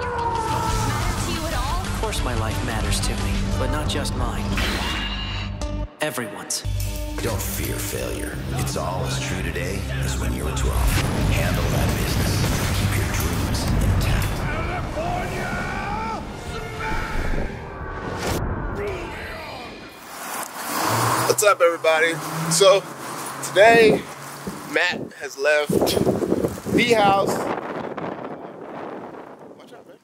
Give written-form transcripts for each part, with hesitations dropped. matter to you at all? Of course my life matters to me, but not just mine. Everyone's. Don't fear failure. It's all as true today as when you were 12. Handle that business. Keep your dreams intact. California! What's up, everybody? So, today, Matt has left the house. Watch out, man.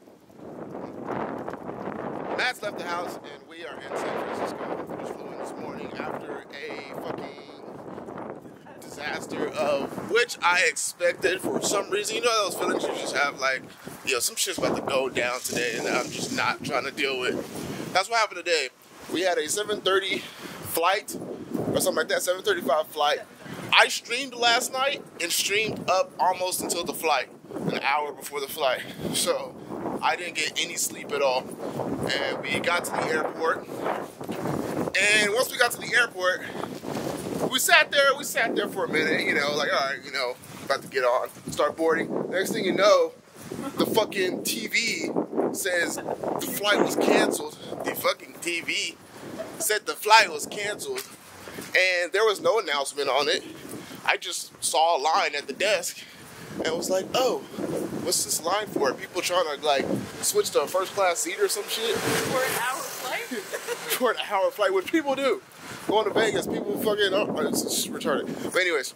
Matt's left the house, and we are in San Francisco. We just flew in this morning after a fucking disaster of which I expected for some reason. You know those feelings you just have, like, yo, some shit's about to go down today, and I'm just not trying to deal with. That's what happened today. We had a 7:30 flight, or something like that, 7:35 flight. I streamed last night and streamed up almost until the flight, an hour before the flight. So I didn't get any sleep at all. And we got to the airport. And once we got to the airport, we sat there for a minute, you know, like, all right, you know, about to get on, start boarding. Next thing you know, the fucking TV says the flight was canceled. The fucking TV said the flight was canceled. And there was no announcement on it. I just saw a line at the desk and was like, oh, what's this line for? Are people trying to, like, switch to a first class seat or some shit? For an hour flight? For an hour flight, which people do. Going to Vegas, people fucking, oh, it's just retarded. But anyways,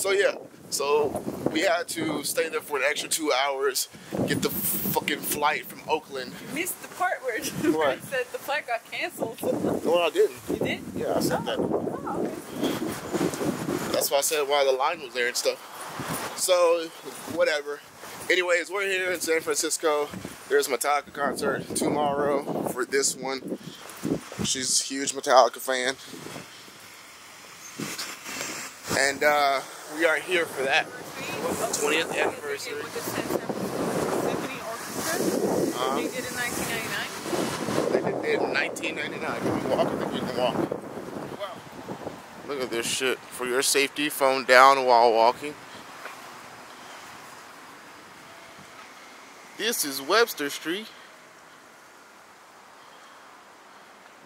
so yeah, so we had to stay there for an extra 2 hours, get the fucking flight from Oakland. You missed the part where it said the flight got canceled. No, I didn't. You did? Yeah, I said that. Oh, okay. That's why I said why the line was there and stuff. So, whatever. Anyways, we're here in San Francisco. There's a Metallica concert tomorrow for this one. She's a huge Metallica fan. And we are here for that. 20th anniversary. They did in 1999? They did in 1999. Can we walk? I think we can walk. Wow. Look at this shit. For your safety, phone down while walking. This is Webster Street.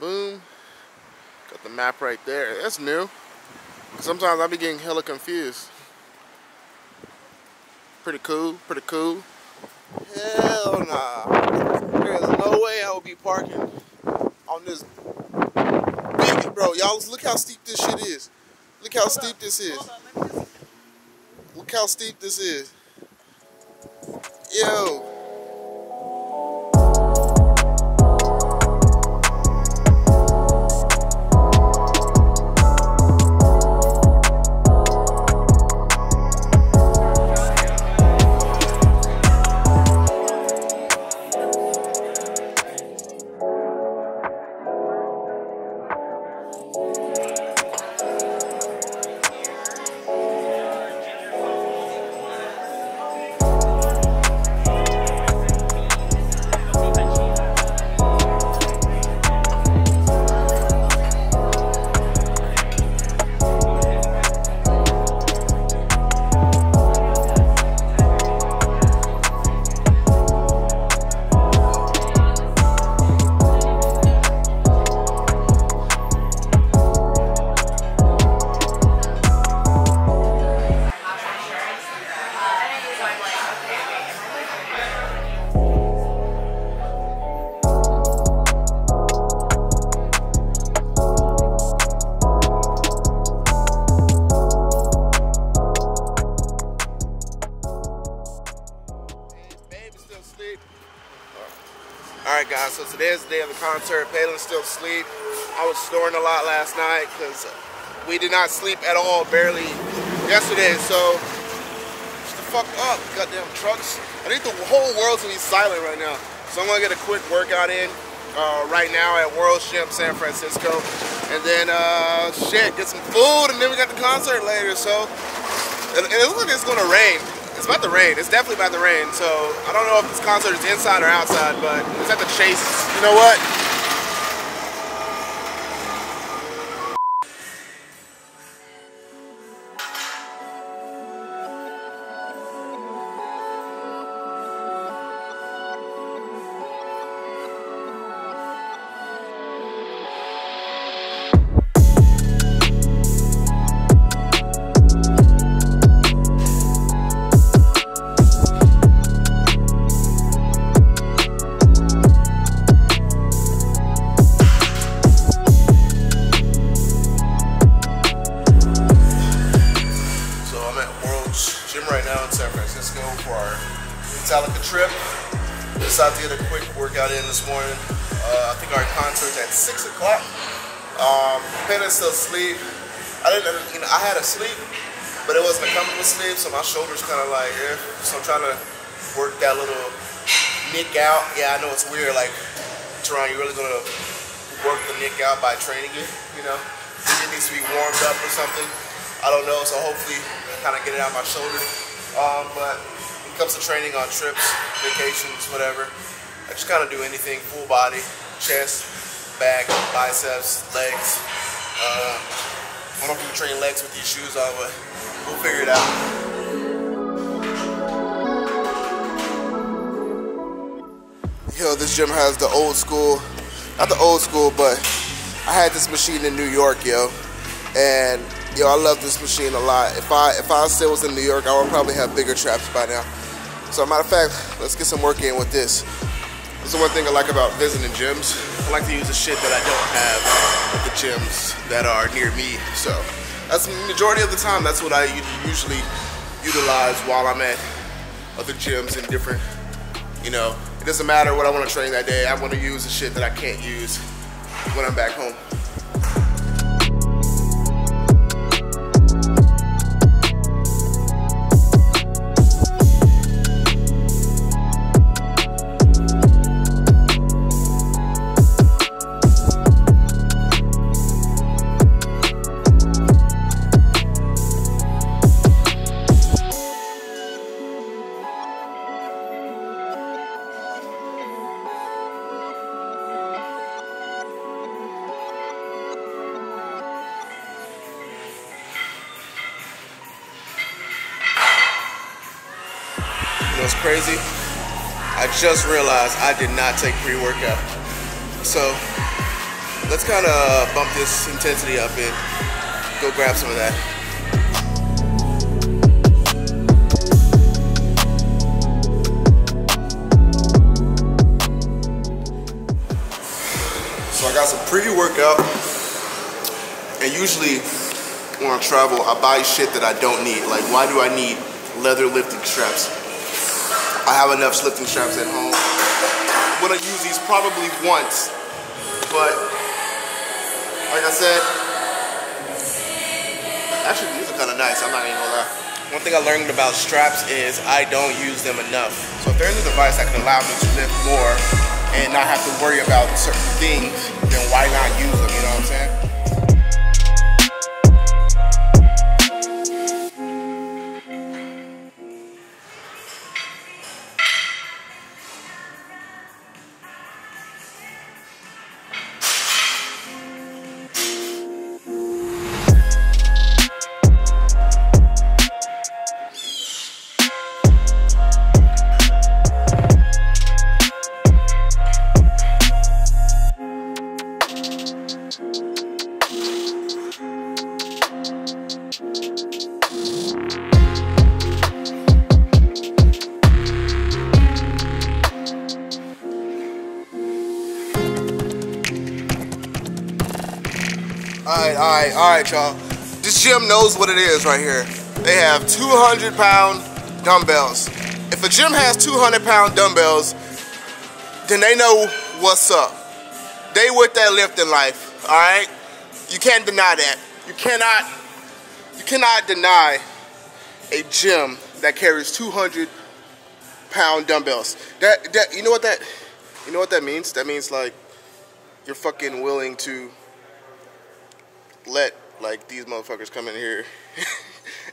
Boom. Got the map right there. That's new. Sometimes I be getting hella confused. Pretty cool, pretty cool. Hell nah. There's no way I would be parking on this big, bro. Y'all, look how steep this shit is. Look how steep this is. Look how steep this is. Yo. Alright guys, so today's the day of the concert. Payton's still asleep. I was snoring a lot last night because we did not sleep at all, barely, yesterday. So, shut the fuck up, goddamn trucks. I need the whole world to be silent right now. So I'm going to get a quick workout in right now at World Gym, San Francisco. And then, shit, get some food, and then we got the concert later. So, and it looks like it's going to rain. It's about to rain. It's definitely about to rain. So I don't know if this concert is inside or outside, but it's at the Chase. You know what? Metallica trip. Decided to get a quick workout in this morning. I think our concert's at 6 o'clock. Penna's still asleep. I had a sleep, but it wasn't a comfortable sleep, so my shoulder's kind of like, yeah. So I'm trying to work that little nick out. Yeah, I know it's weird, like, Teron, you're really going to work the nick out by training it, you know? It needs to be warmed up or something. I don't know, so hopefully I kind of get it out of my shoulder. But when it comes to training on trips, vacations, whatever, I just kind of do anything, full body, chest, back, biceps, legs. I don't think you train legs with these shoes on, but we'll figure it out. Yo, this gym has the old school, not the old school, but I had this machine in New York, yo. And, yo, I love this machine a lot. If I still was in New York, I would probably have bigger traps by now. So, matter of fact, let's get some work in with this. That's the one thing I like about visiting gyms. I like to use the shit that I don't have at the gyms that are near me. So that's the majority of the time. That's what I usually utilize while I'm at other gyms and different, you know. It doesn't matter what I want to train that day. I want to use the shit that I can't use when I'm back home. It's crazy. I just realized I did not take pre-workout. So let's kind of bump this intensity up and go grab some of that. So I got some pre-workout, and usually when I travel, I buy shit that I don't need. Like, why do I need leather lifting straps? I have enough lifting straps at home. I'm gonna use these probably once, but like I said, actually these are kind of nice, I'm not even gonna lie. One thing I learned about straps is I don't use them enough. So if there's a device that can allow me to lift more and not have to worry about certain things, then why not use them, you know what I'm saying? All right, y'all. This gym knows what it is right here. They have 200-pound dumbbells. If a gym has 200-pound dumbbells, then they know what's up. They with that lifting life, all right? You can't deny that. You cannot deny a gym that carries 200-pound dumbbells. You know what that means? That means, like, you're fucking willing to let, like, these motherfuckers come in here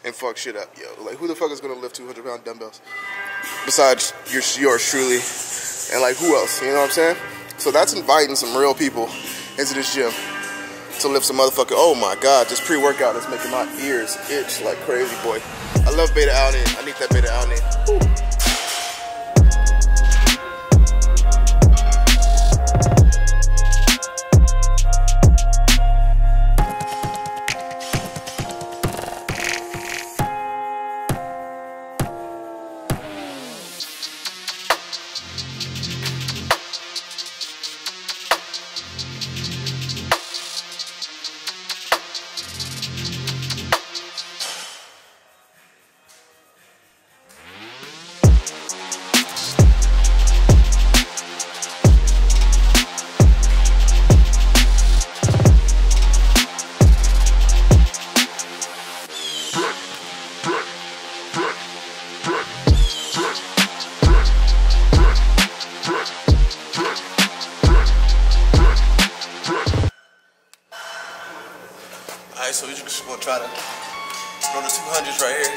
and fuck shit up, yo. Like, who the fuck is gonna lift 200-pound dumbbells besides yours truly? And, like, who else? You know what I'm saying? So that's inviting some real people into this gym to lift some motherfucker. Oh my god, this pre-workout is making my ears itch like crazy, boy. I love beta alanine. I need that beta alanine. Ooh. gonna try to throw the 200s right here.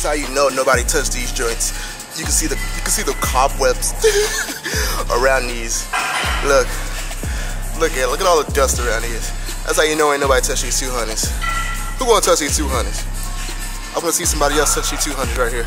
How you know nobody touched these joints? You can see the cobwebs around these. Look at all the dust around here. That's how you know ain't nobody touched these 200s. Who gonna touch these 200s? I'm gonna see somebody else touch these 200s right here.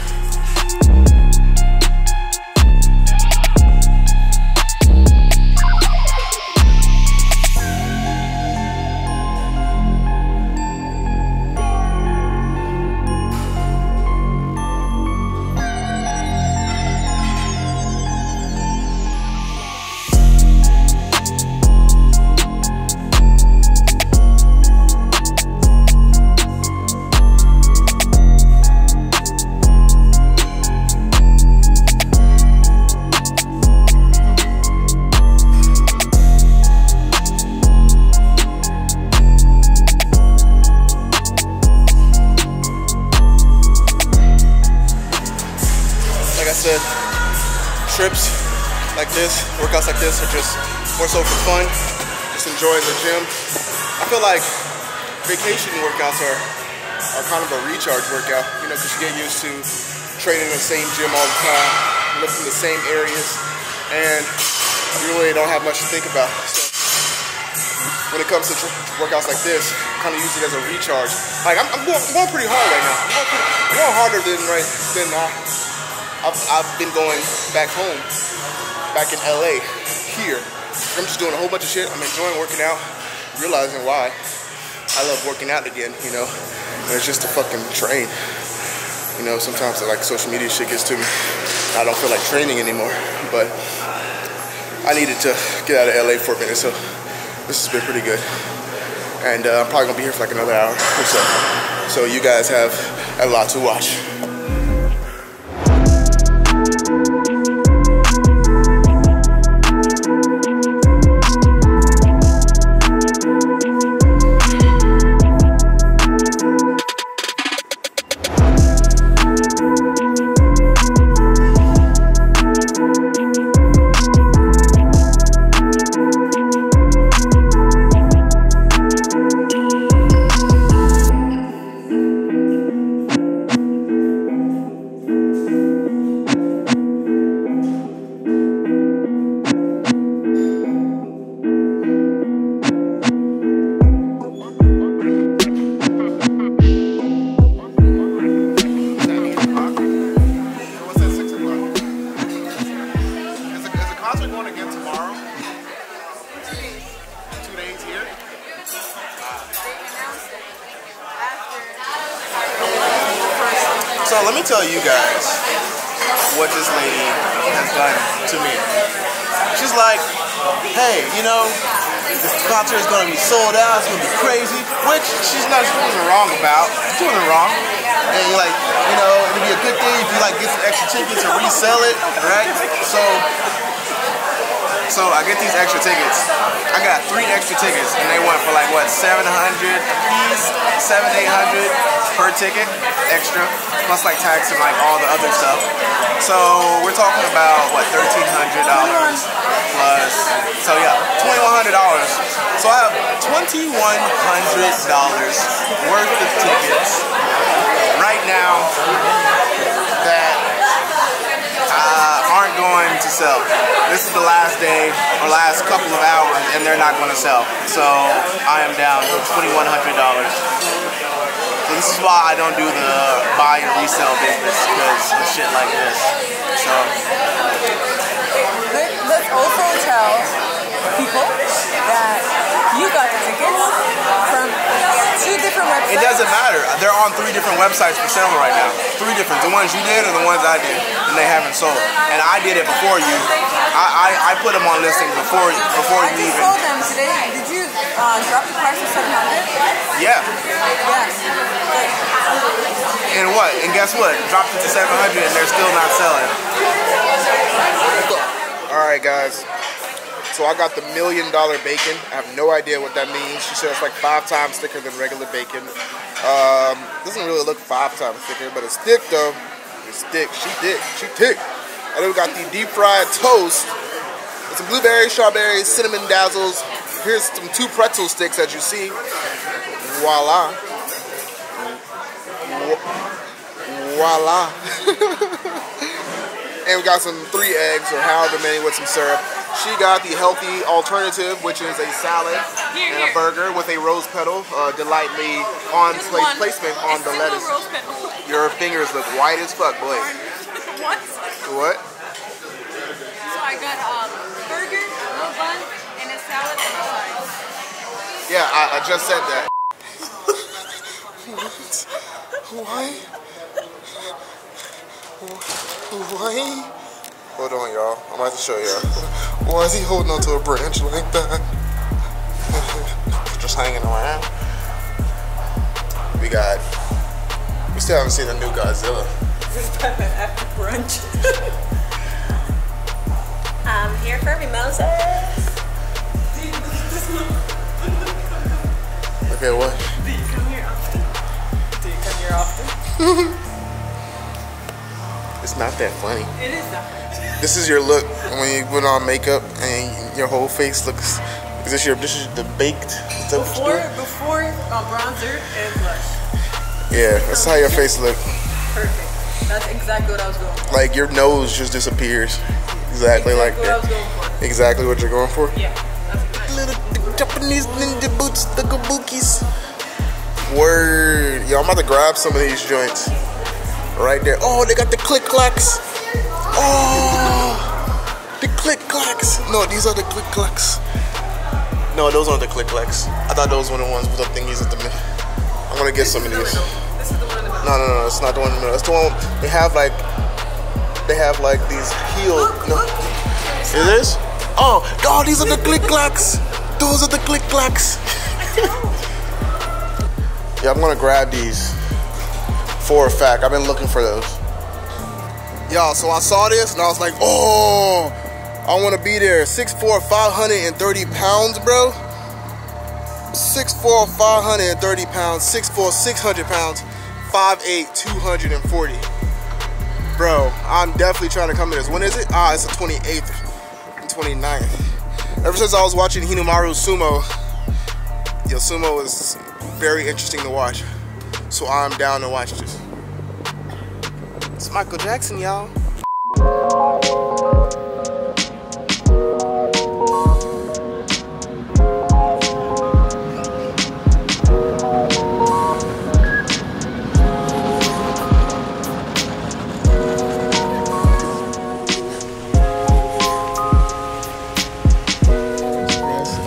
Trips like this, workouts like this are just more so for fun, just enjoying the gym. I feel like vacation workouts are kind of a recharge workout, you know, because you get used to training in the same gym all the time, lifting the same areas, and you really don't have much to think about. So when it comes to workouts like this, kind of use it as a recharge. Like I'm going pretty hard right now. I'm going harder than I've been going back home, back in LA, here. I'm just doing a whole bunch of shit. I'm enjoying working out, realizing why I love working out again, you know? And it's just a fucking train. You know, sometimes like social media shit gets to me. I don't feel like training anymore, but I needed to get out of LA for a minute, so this has been pretty good. And I'm probably gonna be here for like another hour or so. So you guys have a lot to watch. So let me tell you guys what this lady has done to me. She's like, hey, you know, this concert is going to be sold out, it's going to be crazy, which she's not, she wasn't wrong about. She wasn't wrong. And you're like, you know, it'd be a good thing if you like get some extra tickets and resell it, right? So I get these extra tickets. I got 3 extra tickets and they went for like what, $700 a piece, $700-800 per ticket extra, plus like tax and like all the other stuff. So we're talking about what, $1,300 plus, so yeah, $2,100. So I have $2,100 worth of tickets right now that aren't going to sell. This is the last day or last couple of hours, and they're not going to sell. So I am down to $2,100. So this is why I don't do the buy and resell business, because of shit like this. So let's also tell people that you got the tickets from 2 different websites. It doesn't matter. They're on 3 different websites for sale right now. 3 different. The ones you did and the ones I did, and they haven't sold. And I did it before you. I put them on listings before you even. I sold them today. Did you drop the price to 700? Yeah. Yes. And what? And guess what? Dropped it to 700 and they're still not selling. Alright guys, so I got the $1,000,000 bacon. I have no idea what that means. She said it's like 5 times thicker than regular bacon. Doesn't really look 5 times thicker, but it's thick though. It's thick. She thick. She thick. And then we got the deep fried toast. It's some blueberries, strawberries, cinnamon dazzles. Here's some 2 pretzel sticks as you see. Voila. Voila. And we got some 3 eggs or however many with some syrup. She got the healthy alternative, which is a salad and a burger with a rose petal, delightfully on placement on the lettuce. Your fingers look white as fuck, boy. What? So I got a burger, no bun, and a salad on the side. Yeah, I just said that. Why? Why? Hold on, y'all. I'm about to show y'all. Why is he holding onto a branch like that? Just hanging around. We still haven't seen the new Godzilla. This is Batman after brunch. I'm here for mimosas. Okay, what? Do you come here often? It's not that funny. It is not funny. This is your look when you put on makeup and your whole face looks. This is the baked. Before bronzer and blush. Yeah, that's how your face look. Perfect. That's exactly what I was going for. Like your nose just disappears. Exactly like what I was going for. Exactly what you're going for. Yeah. That's little Japanese ninja boots, the kabukis. Word. Yo, I'm about to grab some of these joints. Right there. Oh, they got the click clacks. Oh, the click clacks. No, these are the click clacks. No, those aren't the click clacks. I thought those were the ones with the thingies at the middle. I'm gonna get some of these. This is the one in the middle. No, it's not the one in the middle. It's the one they have like these heel. No. Is this? Oh, God, these are the click clacks. Those are the click clacks. Yeah, I'm gonna grab these for a fact. I've been looking for those. Y'all, so I saw this and I was like, oh, I wanna be there. 6'4", 530 pounds, bro. 6'4", 530 pounds. 6'4", 600 pounds. 5'8", 240. Bro, I'm definitely trying to come to this. When is it? Ah, it's the 28th and 29th. Ever since I was watching Hinomaru Sumo, yo, sumo is very interesting to watch, so I'm down to watch this. It's Michael Jackson, y'all.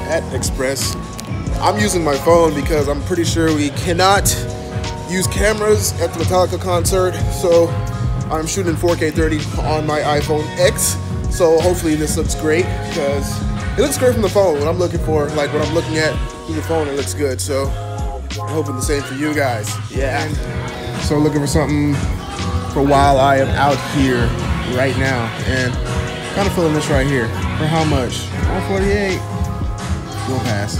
At Express. I'm using my phone because I'm pretty sure we cannot use cameras at the Metallica concert, so I'm shooting in 4K30 on my iPhone X, so hopefully this looks great, because it looks great from the phone. What I'm looking for, like what I'm looking at through the phone, it looks good, so I'm hoping the same for you guys. Yeah. And so looking for something for while I am out here right now, and kind of feeling this right here. For how much? 148. We'll pass.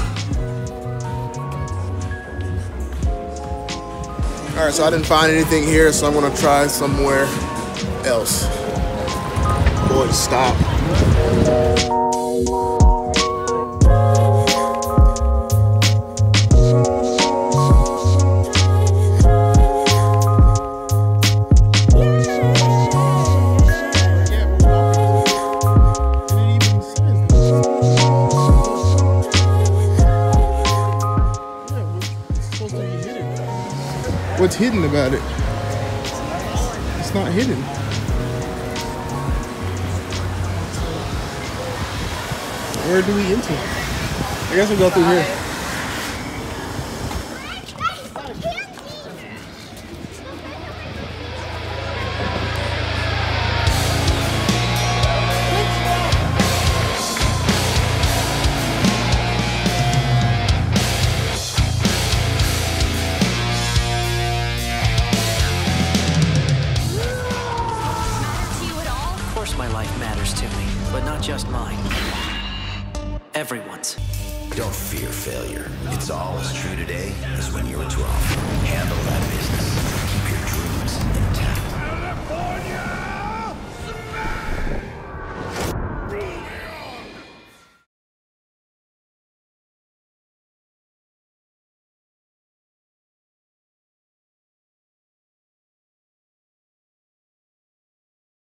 Alright, so I didn't find anything here, so I'm gonna try somewhere else. Boy, stop. what's hidden about it. It's not hidden. Where do we enter? I guess we'll go through here. Of course my life matters to me, but not just mine. Everyone's. Don't fear failure. It's all as true today as when you were 12. Handle that business. Keep your dreams intact.